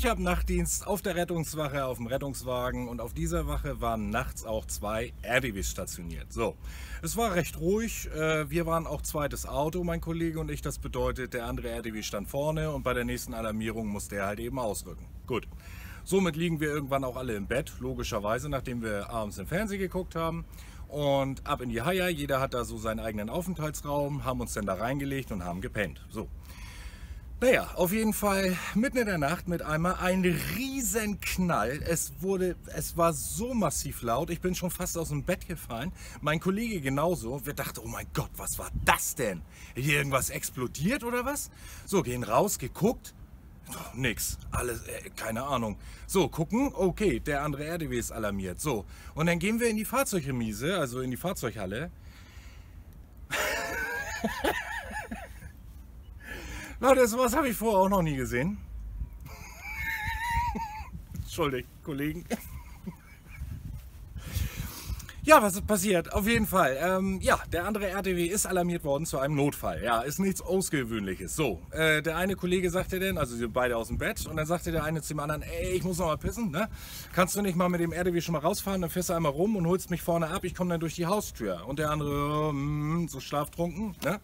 Ich habe Nachtdienst auf der Rettungswache, auf dem Rettungswagen, und auf dieser Wache waren nachts auch 2 RDWs stationiert. So, es war recht ruhig. Wir waren auch zweites Auto, mein Kollege und ich. Das bedeutet, der andere RDW stand vorne und bei der nächsten Alarmierung musste er halt eben ausrücken. Gut. Somit liegen wir irgendwann auch alle im Bett, logischerweise, nachdem wir abends im Fernsehen geguckt haben. Und ab in die Haie, jeder hat da so seinen eigenen Aufenthaltsraum, haben uns dann da reingelegt und haben gepennt. So. Naja, auf jeden Fall mitten in der Nacht mit einmal ein riesen Knall. Es war so massiv laut, ich bin schon fast aus dem Bett gefallen. Mein Kollege genauso. Wir dachten, oh mein Gott, was war das denn? Hier irgendwas explodiert oder was? So, gehen raus, geguckt. Doch, nix. Alles, keine Ahnung. So, gucken. Okay, der andere RDW ist alarmiert. So, und dann gehen wir in die Fahrzeugremise, also in die Fahrzeughalle. Leute, sowas habe ich vorher auch noch nie gesehen. Entschuldigt, Kollegen. Ja, was ist passiert? Auf jeden Fall. Ja, der andere RDW ist alarmiert worden zu einem Notfall. Ja, ist nichts Außergewöhnliches. So, der eine Kollege sagte dann, also sie sind beide aus dem Bett, und dann sagte der eine zu dem anderen, ey, ich muss noch mal pissen, ne? Kannst du nicht mal mit dem RDW schon mal rausfahren, dann fährst du einmal rum und holst mich vorne ab, ich komme dann durch die Haustür. Und der andere, so schlaftrunken, ne?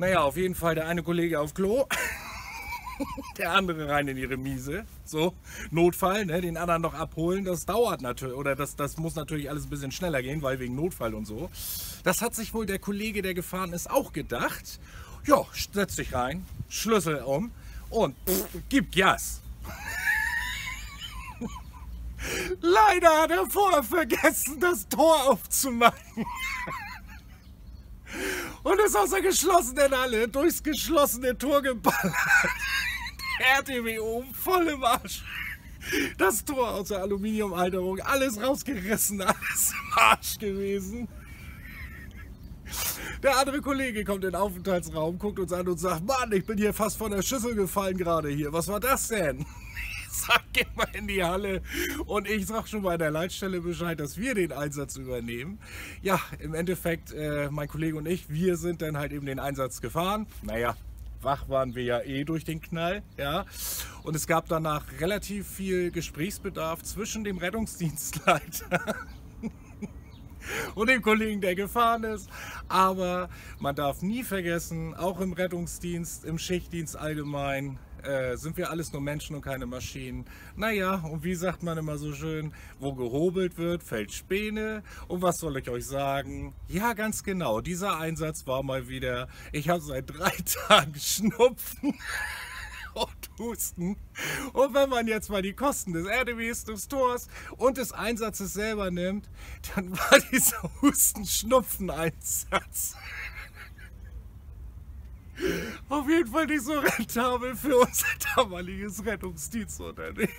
Naja, auf jeden Fall der eine Kollege auf Klo, der andere rein in die Remise. So, Notfall, ne? Den anderen noch abholen, das dauert natürlich, oder das muss natürlich alles ein bisschen schneller gehen, weil wegen Notfall und so. Das hat sich wohl der Kollege, der gefahren ist, auch gedacht. Ja, setz dich rein, Schlüssel um und gib Gas. Leider hat er vorher vergessen, das Tor aufzumachen. Und ist aus der geschlossenen Halle durchs geschlossene Tor geballert. RTW oben voll im Arsch. Das Tor aus der Aluminiumhalterung, alles rausgerissen, alles im Arsch gewesen. Der andere Kollege kommt in den Aufenthaltsraum, guckt uns an und sagt, Mann, ich bin hier fast von der Schüssel gefallen gerade hier. Was war das denn? Ich sag, geh mal in die Halle. Und ich sag schon mal an der Leitstelle Bescheid, dass wir den Einsatz übernehmen. Ja, im Endeffekt, mein Kollege und ich, wir sind dann halt eben den Einsatz gefahren. Naja. Wach waren wir ja eh durch den Knall, ja. Und es gab danach relativ viel Gesprächsbedarf zwischen dem Rettungsdienstleiter und dem Kollegen, der gefahren ist. Aber man darf nie vergessen, auch im Rettungsdienst, im Schichtdienst allgemein, sind wir alles nur Menschen und keine Maschinen. Naja, und wie sagt man immer so schön, wo gehobelt wird, fällt Späne. Und was soll ich euch sagen? Ja, ganz genau, dieser Einsatz war mal wieder, ich habe seit 3 Tagen Schnupfen und Husten. Und wenn man jetzt mal die Kosten des RDWs, des Tors und des Einsatzes selber nimmt, dann war dieser Husten-Schnupfen-Einsatz auf jeden Fall nicht so rentabel für unser damaliges Rettungsdienstunternehmen.